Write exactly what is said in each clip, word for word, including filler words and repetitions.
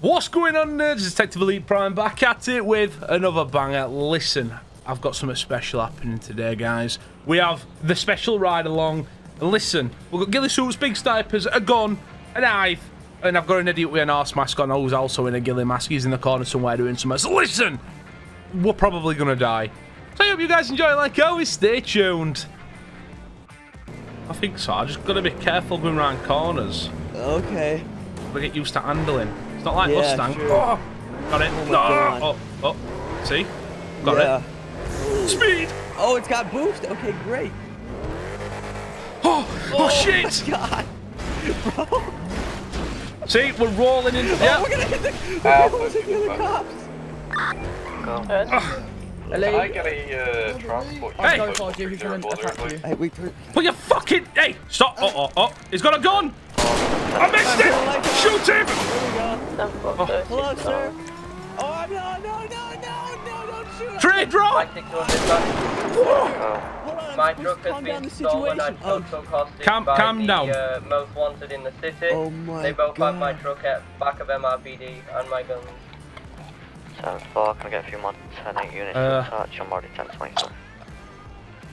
What's going on, nerds? Detective Elite Prime back at it with another banger. Listen, I've got something special happening today, guys. We have the special ride along. Listen, we've got ghillie suits, big snipers, a gun, a knife, and I've got an idiot with an arse mask on who's also in a ghillie mask. He's in the corner somewhere doing something. So listen, we're probably gonna die. So I hope you guys enjoy it. Like always, stay tuned. I think so. I just gotta be careful going around corners. Okay. We get used to handling. It's not like yeah, Mustang. Sure. Oh, got it. Oh, no. Oh, oh, see? Got yeah. it. Speed! Oh, it's got boost. Okay, great. Oh, oh, oh shit! My God. Bro. See, we're rolling into the. Oh, we're gonna hit the, uh, we're gonna hit the cops. No. Uh, Can I get a uh, transport? Hey! Oh, you, you you. Hey, we put your fucking. Hey! Stop! Oh, oh, oh! He's got a gun! Oh, I missed it! Like Shoot him! There we go. Oh. Hello, sir. Oh no, no, no, no, no! Don't shoot! Trade drop! Oh. My truck has been stolen. I'm oh. also accosted calm, by calm the down. Uh, most wanted in the city. Oh my they both God. Had my truck at back of M R P D and my guns. seven four, can I get a few more ten eight units uh, in touch? I'm already ten twenty-four.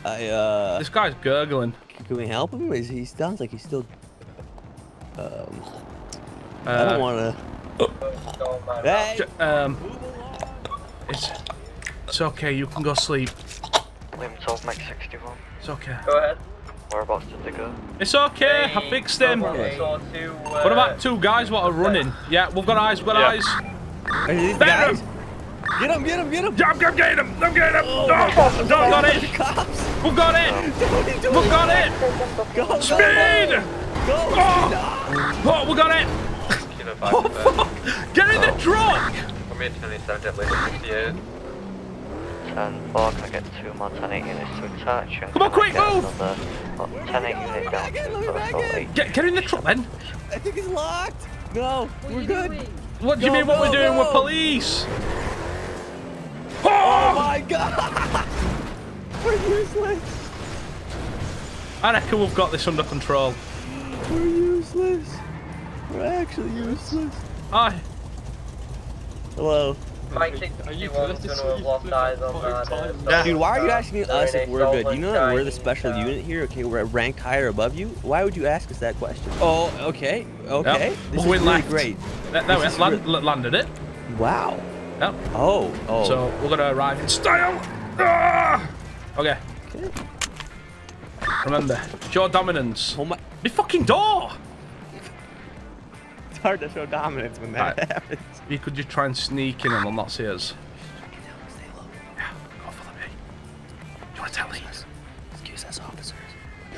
I, uh... This guy's gurgling. Can we help him? Is he sounds like he's still... Um... Uh, I don't wanna... Uh, hey! Um... It's... It's okay, you can go sleep. William twelve, make sixty-one. It's okay. Go ahead. Whereabouts did they go? It's okay, hey, I fixed him. Okay. What about two guys what are running? Yeah, we've got eyes, we've got yeah. eyes. These guys? Him. Get him! Get him! Get him! I'm, I'm getting him! I'm getting him! Oh, oh, no, got it! We've got it! We've got it! Go, Speed! Go, go. Oh. oh, we got it! Oh, get in the truck! I'm in twenty-seven, sixty-eight. ten four, can I get two more ten eight units to attach? Come on, quick, move! ten eight units down. Get in the truck, then! I think it's locked! No, we're good! What do you go, mean what go, we're doing? Go. We're police! Oh! Oh my God! We're useless! I reckon we've got this under control. We're useless. We're actually useless. Hi. Hello. Mike, are you going to have lost eyes on that? Yeah. Dude, why are you asking us if we're good? You know that we're the special yeah. unit here, okay? We're ranked higher above you. Why would you ask us that question? Oh, okay. Okay. Yep. This well, is really great. That, that was land, really... landed it. Wow. Yep. Oh, oh. So we're going to arrive in style. Ah! Okay. okay. Remember, show dominance. Oh my. The fucking door. It's hard to show dominance when that right. happens. You could just try and sneak in and they'll not see us. Yeah, go follow me. Do you want to tell us? Excuse us, officers.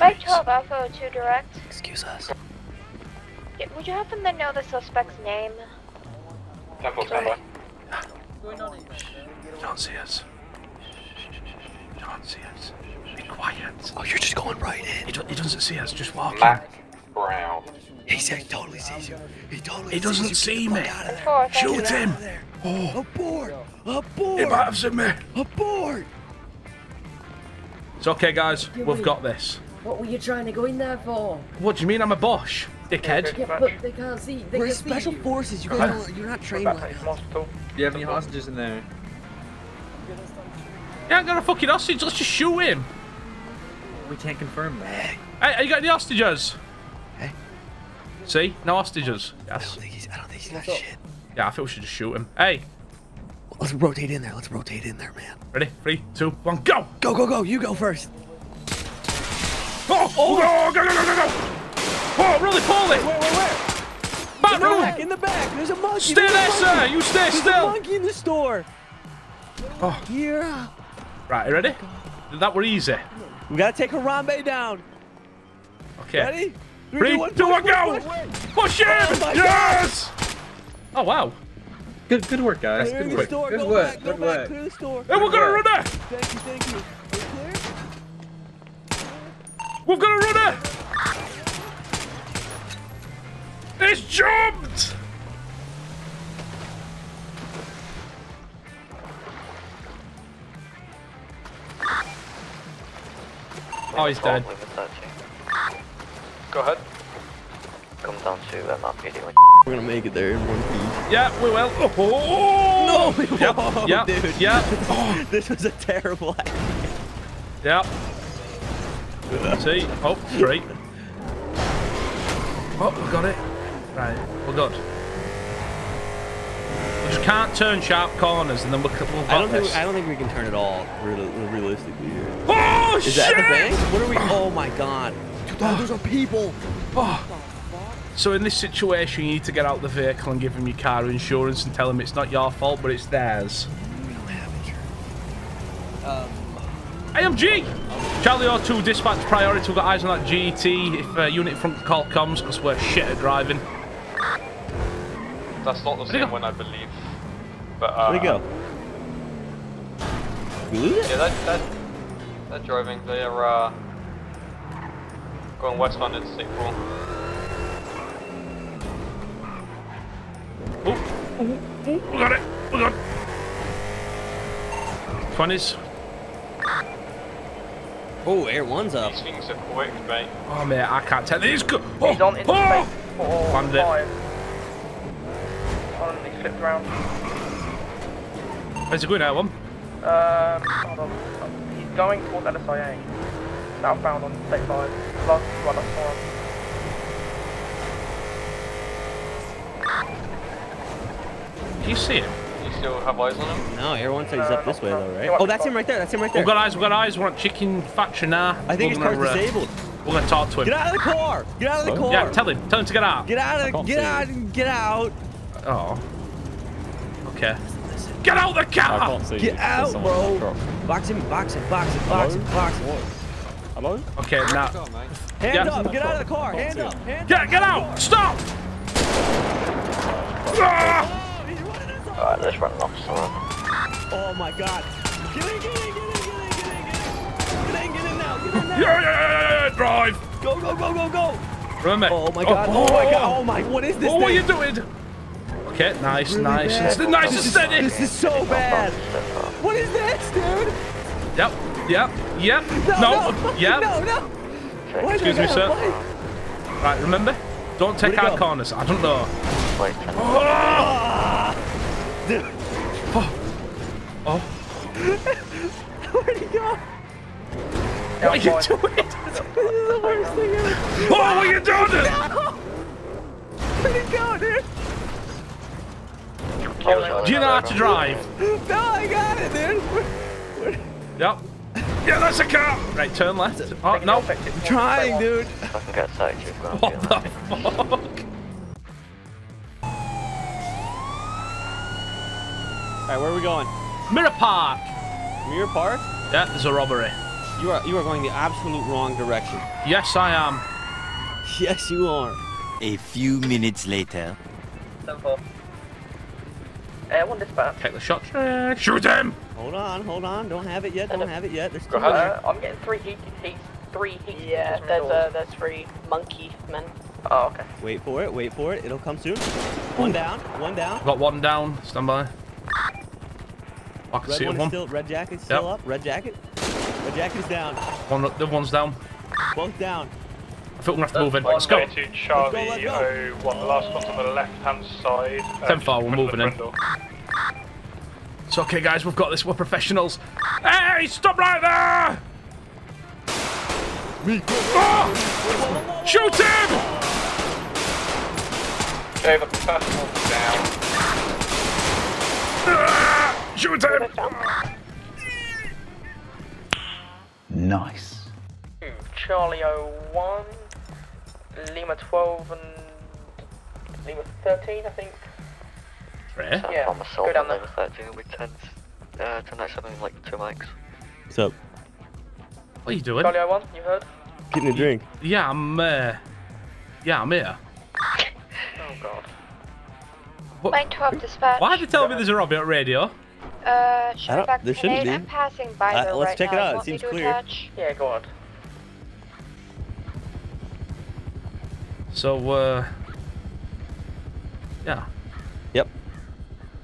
My job, Alpha two direct. Excuse us. Yeah, would you happen to know the suspect's name? Temple, Temple. Don't see us. Don't see us. Be quiet. Oh, you're just going right in. He, do he doesn't see us, just walking. Mac Brown. He said he totally sees you. He totally He doesn't sees you. see me. Shoot him. Oh. Abort. Abort. He might have seen me. Abort. It's okay, guys. You're We've really, got this. What were you trying to go in there for? What do you mean I'm a Bosch? Dickhead. Yeah, but they can't see. They we're can special see. forces. You guys don't, you're not trained like us. Do you have any hostages in there? Yeah, I got a fucking hostage. Let's just shoot him. We can't confirm that. Hey, have you got any hostages? See? No hostages. Yes. I don't think he's, I don't think he's got shit. Yeah, I think we should just shoot him. Hey! Let's rotate in there. Let's rotate in there, man. Ready? Three, two, one, go! Go, go, go! You go first! Oh! Oh! oh go, go, go, go, go! Oh, really poorly! Where, where, where? Back room! Back, in the back! There's a monkey! Stay There's there, sir! You stay There's still! There's a monkey in the store! Oh. Yeah! Right, you ready? That were easy. We gotta take Harambe down. Okay. Ready? Three, two, one, go! Push him! Oh yes! God. Oh wow! Good, good work, guys. Good work. Store, good work. Back, good work. Clear the store. And we're gonna run her! Thank you, thank you. Are you clear? We're gonna run her! It's jumped! Oh, he's dead. Go ahead. Come down to uh, not meeting with. We're gonna make it there in one piece. Yeah, we will. Oh, oh. No, we yep. won't, yep. dude. Yeah. Oh. This was a terrible idea. Yeah. See? Oh, great. Oh, we got it. Right, we're good. We just can't turn sharp corners, and then we'll. we'll I don't this. think. I don't think we can turn at all. Real, realistically, here. Oh Is shit! Is that the bank? What are we? Oh my god! Oh, those are people. Oh. So in this situation, you need to get out of the vehicle and give him your car insurance and tell him it's not your fault, but it's theirs. We don't have insurance. Um, A M G! Charlie O two, dispatch priority. We've got eyes on that G E T. If uh, unit front can call comms, because we're shit at driving. That's not the same one, I believe. But, uh... Where'd he go? Yeah, that, that... They're driving. They are, uh... going westbound into Saint Paul. Oh, oh, oh, we got it! We got it! twenties. Oh, Air One's up. These things are quick, mate. Oh, man, I can't tell. These go. Oh, He's on into oh, oh, Found it. Oh, and he flipped around. Where's he going, Air One? Um, hold on. He's going towards L S I A. Outbound on State five. Last one, last one. You see him? You still have eyes on him? No, everyone says he's uh, up this way though, right? Oh, that's him right there. That's him right there. We've got eyes. We've got eyes. We're on chicken faction now. I think his car's disabled. We're gonna talk to him. Get out of the car! Get out of the car! Yeah, tell him. Tell him to get out. Get out of. Get out. Get out. Oh. Okay. Get out the car! I can't see. Get out, bro. Box him. Box him. Box him. Box him. Box him. Hello? Okay, now. Hand up. Get out of the car. Hand up. Get get out. Stop. Alright, let's run off someone. Oh my god. Get in, get in, get in, get in, get in, get in, get in now, get in now. Yeah, yeah, yeah, drive. Go, go, go, go, go. Remember. Oh my god, oh, oh my god, oh my, what is this oh, thing? What are you doing? Okay, nice, really nice. Bad. It's the nicest this setting. Is, this is so bad. What is this, dude? Yep, yep, yep. No, no, no. Yep. No, no. Excuse me, sir. Why? Right, remember, don't take Where'd our corners. I don't know. Wait. Oh! Dude. Oh. Oh. Where'd he go? What are you doing? This is the worst thing ever. Oh, what are you doing? No. Where'd he go, dude? Oh, do you know how to drive? No, I got it, dude. Where, where? Yep. Yeah, that's a car. Right, turn left. Oh, no. I'm trying, dude. I can get sight you. What the fuck? Alright, where are we going? Mirror Park! Mirror Park? Yeah, there's a robbery. You are you are going the absolute wrong direction. Yes, I am. Yes, you are. A few minutes later. seven four. Air one dispatch. Take the shot. Shoot him! Hold on, hold on. Don't have it yet. Don't have it yet. There's two uh, I'm getting three heat. heat three heat. Yeah, there's, uh, there's three monkey men. Oh, okay. Wait for it. Wait for it. It'll come soon. One down. One down. Got one down. Stand by. I can red see one. one. Still, red jacket's still yep. up. Red jacket. Red jacket is down. One, the one's down. Both down. I think we're gonna have to move in. Let's go. Let's go. Charlie let's go, let's go. oh one. The last one's on the left-hand side. ten four, we're moving in. It's okay, guys. We've got this. We're professionals. Hey, stop right there! Oh! Shoot him! Okay, the professional's down. Shoot him! Nice. Charlie O one, Lima twelve and Lima thirteen, I think. Rare? Yeah, yeah. Go down there. thirteen will be ten. Uh, tonight something like two mics. What's up? What are you doing? Charlie O one, you heard? Getting a drink. Yeah, I'm. Uh, yeah, I'm here. Oh god. nine twelve dispatch. Why have you told me there's a robbery at radio? Uh, should back there shouldn't be. I'm passing by uh, though let's right check now. it out. Want it seems clear. Attach? Yeah, go on. So, uh, yeah. Yep.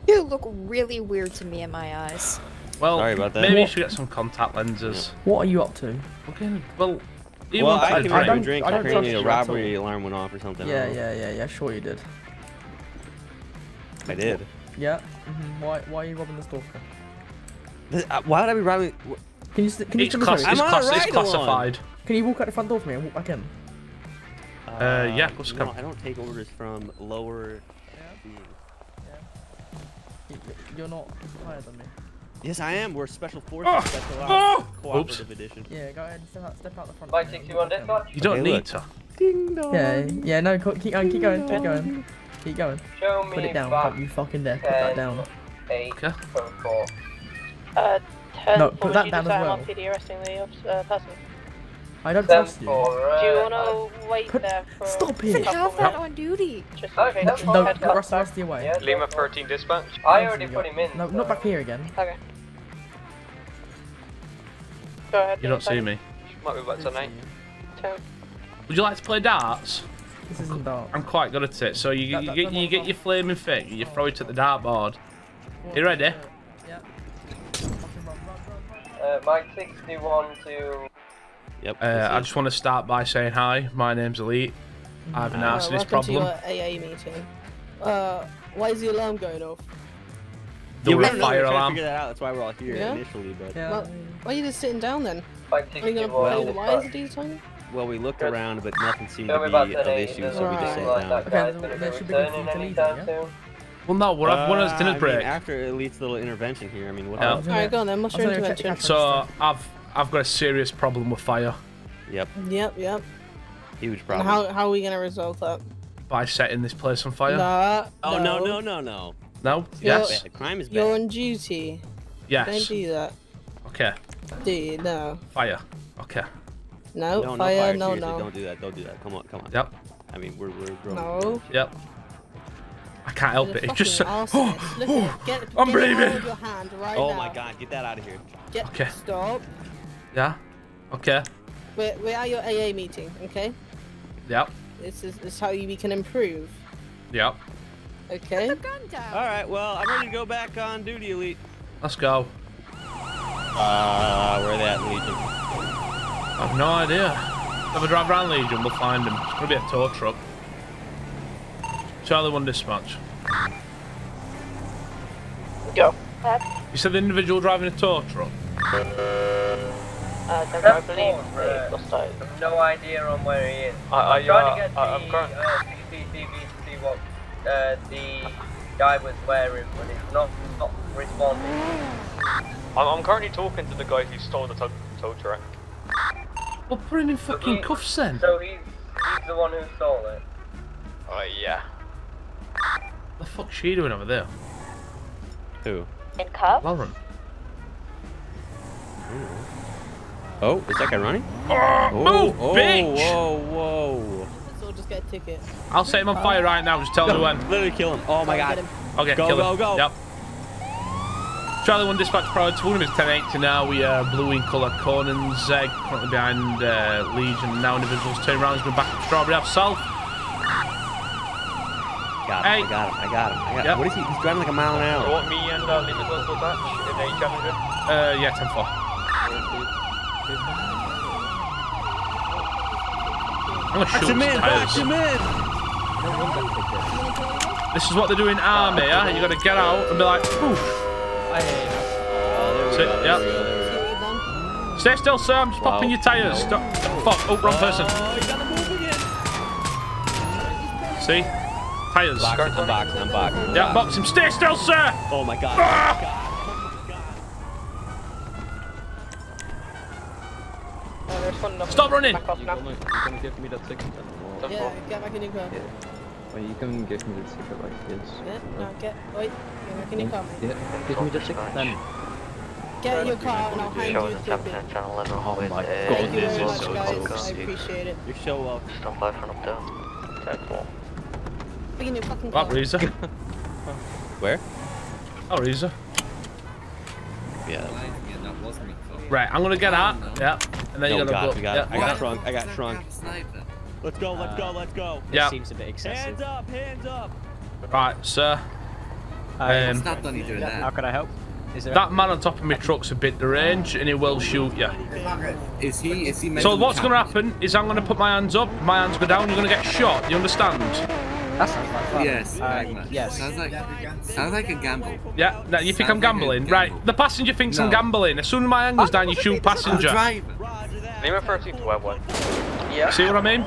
You look really weird to me in my eyes. Well, sorry about that. Maybe you should get some contact lenses. Yeah. What are you up to? Okay. Well, Well, I can remember a drink. I created a robbery alarm went off or something. Yeah, yeah, yeah, yeah. Sure you did. I did. Yeah. Mm-hmm. Why? Why are you robbing the store for? Uh, why would I be robbing? Can you? Can you? It's, class it's, class it's classified. Can you walk out the front door for me and walk back in? Uh, uh yeah. Of course. No, I don't take orders from lower. Yeah. Yeah. You're not higher than me. Yes, I am. We're special forces. Oh. Special oh. Cooperative Oops. Edition. Yeah, go ahead and step out, step out the front. By you, on that touch. You don't okay, need to. Ding dong. Yeah, yeah, no, keep, keep going, keep going, keep going, keep going. Show me Put it down. Put you fucking there. Put that down. Eight, okay. Four. Uh, ten. No, put that down as well. P D arresting the uh, person. I don't trust you. For, uh, do you want to wait put, there for Stop it! How's that on duty? Just okay, that's no, fine. No, rusty away. Yeah, Lima thirteen dispatch. I already put him in. No, so. Not back here again. Okay. Go ahead. You don't see me. Might be back tonight. Would you like to play darts? This isn't darts. I'm quite good at it. So you, that, you, that, you, that, you that, get that. your flaming thing, you throw it at the dartboard. You ready? Yeah. Uh, Mike sixty-one to... Yep, uh, I just want to start by saying hi. My name's Elite. I have an uh, arsonist problem. To your A A meeting. Uh, why is the alarm going off? There was a fire alarm. Figure that out. That's why we're all here yeah? initially. But yeah. well, why are you just sitting down then? Like are you gonna play the wires these times? Well, we looked around, but nothing seemed to be of issue, so right. we just sat down. Like okay, there, there should be anything yeah? yeah? Well, no, we're uh, one of those dinner I break. Mean, after Elite's little intervention here, I mean, what else? Alright, go on then. What's your intervention? So I've. I've got a serious problem with fire. Yep. Yep, yep. Huge problem. How, how are we going to resolve that? By setting this place on fire. Nah, oh, no, no, no, no. No? You're, yes. The crime is bad. You're on duty. Yes. Don't do that. Okay. Dude, no. Fire. Okay. No, no fire, no, fire. no, no. Don't do that, don't do that. Come on, come on. Yep. I mean, we're, we're growing. No. Yep. I can't help it. It just. Oh, oh, get, get I'm breathing. Right oh, now. my God. Get that out of here. Get, okay. Stop. Yeah. Okay. We're, we're at your A A meeting, okay? Yep. This is, this is how you, we can improve. Yep. Okay. Put the gun down. All right. Well, I'm ready to go back on duty, Elite. Let's go. Ah, uh, where that Legion? I have no idea. If we drive around Legion, we'll find him. It's gonna be a tow truck. Charlie won dispatch. Go. You said the individual driving a tow truck. Uh, then I believe they lost sight. I have no idea on where he is. I, I, I'm trying uh, to get I, the uh, C C T V to see what uh, the guy was wearing, but it's not, not responding. I'm, I'm currently talking to the guy who stole the tow, tow truck. Well, put him in fucking so he, cuffs then. So he's, he's the one who stole it? Oh, uh, yeah. What the fuck's she doing over there? Who? In cuffs? Lauren. Ooh. Oh, is that guy running? Oh, move, oh, bitch! Whoa, whoa, whoa. Let's all just get a ticket. I'll set him on fire right now, just tell me when. Literally kill him. Oh my God. Okay, go, kill go, him. Go, go, go. Yep. Charlie one dispatch priority to him is ten eighty now. We are blue in colour Conan's egg, currently behind uh, Legion. Now individuals turn around, he's going back to Strawberry up south. Got him, hey. I got him, I got him, I got him. Yep. What is he? He's driving like a mile an hour. You want me and uh, Legion to go back? Uh, yeah, ten four. I'm gonna shoot man, man. This is what they do in army, yeah? You gotta get out and be like, poof. I hate it. Yep. Stay still, sir. I'm just wow. popping your tyres. No. Stop. Fuck. Oh, wrong person. Oh, See? Tyres. I'm boxing, I'm boxing. Yeah, box him. Stay still, sir! Oh my God. Ah! God. Stop running! You're gonna, you're gonna give me that ticket then. Yeah, get back in your car. Yeah. Wait, you can give me the ticket like this. Yeah, no, get, wait, get back in your car. Yeah, give me the ticket then. Get in your car and I'll hand you the ticket. Oh my God, this is so close. I appreciate it. You're so welcome. Stand by for an update. Tag four. Back in your fucking car. What, Reza? Where? Oh, Reza. Yeah. Right, I'm gonna get out. Yeah. And then oh you gotta God, go. got yeah. I got shrunk, I got shrunk. Let's go, let's go, let's go. Yeah. Seems a bit excessive. Hands up, hands up. Right, sir. Um, it's not done either. How can I help? That man on top of my truck's a bit deranged and he will shoot you. Is he, is he so what's going to happen is I'm going to put my hands up, my hands go down, you're going to get shot, you understand? That sounds like fun. Yes, uh, yes. Sounds like, sounds like a gamble. Yeah, no, you sounds think I'm gambling? Like gamble. Right, the passenger thinks no. I'm gambling. As soon as my hand goes down, you shoot passenger. Name of thirteen twelve one. Yeah. See what I mean?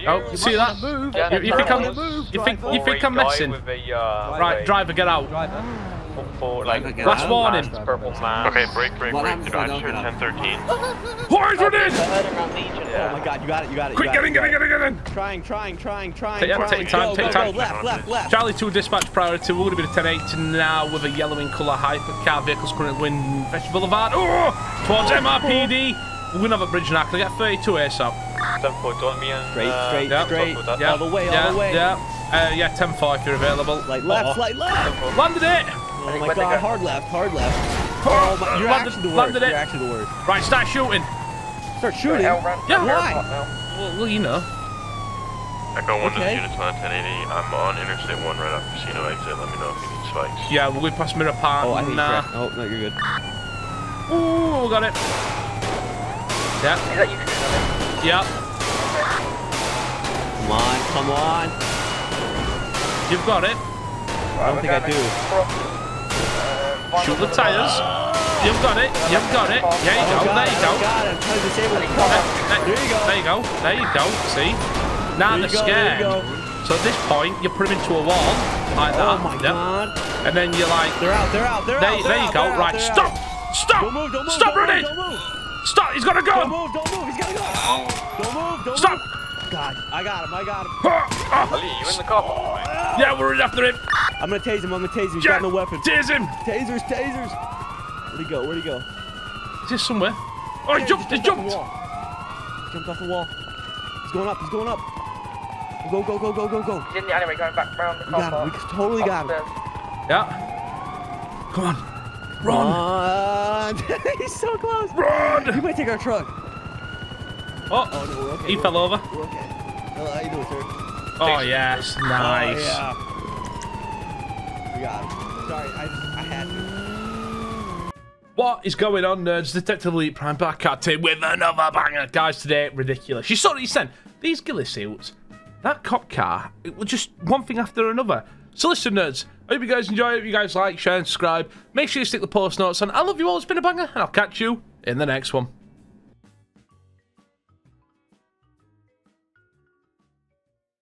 You oh, see that? Move. Yeah, you, you think I'm, you think, you think I'm messing? The, uh, right, driver, get out. Driver. For, like, that's warning. Okay, break, break, break. ten thirteen. Horns run in! Oh my god, you got it, you got it. Quick, get in, get in, get in, get in! Trying, trying, trying, trying. Yeah, take time, take time. Left, left, left. Charlie two dispatch priority. We're going to be the ten eighteen now with a yellow in colour hypercar. Vehicles currently win Vegetable Boulevard. Oh! Towards M R P D. We're going to have a bridge now. Can I get thirty-two A S A P? ten four, don't me and. Straight, straight, straight. All the way, all the way. Yeah, ten four if you're available. Like left, like left. Landed it! Oh my god, hard left, hard left. Oh my, you're landed, actually the worst, you're actually the worst. Right, start shooting. Start shooting? Yeah, why? Well, well, you know. Echo one to the units on ten eighty, I'm on Interstate one right off Casino exit, let me know if you need spikes. Yeah, we'll be past Mirror Park. Oh, I think nah. Oh, no, you're good. Ooh, got it. Yeah. Is that you? Yep. Come on, come on. You've got it. I don't think I do. Shoot the tires. You've got it. You've got it. Yeah, you go. There you go. There you go. There you go. See? Now they're scared. So at this point, you're put them into a wall like that. Oh my god. And then you're like, they're out. They're out. They're out. There you go. Right. Stop. Stop. Stop running. Stop. He's got a gun. Don't move. Don't move. He's got a gun. Don't move. Don't move. Stop. God. I got him. I got him. You in the car? Yeah, we're after him. I'm gonna tase him, I'm gonna tase him, he's yeah. got no weapon. Tase him! Tasers, tasers! Where'd he go, where'd he go? Is this somewhere? Oh, he yeah, jumped, he jumped! He jumped. Off he jumped off the wall. He's going up, he's going up. Go, go, go, go, go, go. He's in the alleyway, going back around the car park. We totally got him. Yeah. Come on. Run! Run. He's so close! Run! You might take our truck. Oh, oh no, we're okay. He we're fell okay. over. We're okay. How you doing, sir? Oh, yes, nice. Oh, yeah. God. Sorry, I, I had to. What is going on, nerds? Detective Elite Prime back at it with another banger. Guys, today, ridiculous. You saw what he sent. These ghillie suits, that cop car, it was just one thing after another. So listen, nerds, I hope you guys enjoy it. I hope you guys like, share, and subscribe. Make sure you stick the post notes on. I love you all. It's been a banger, and I'll catch you in the next one.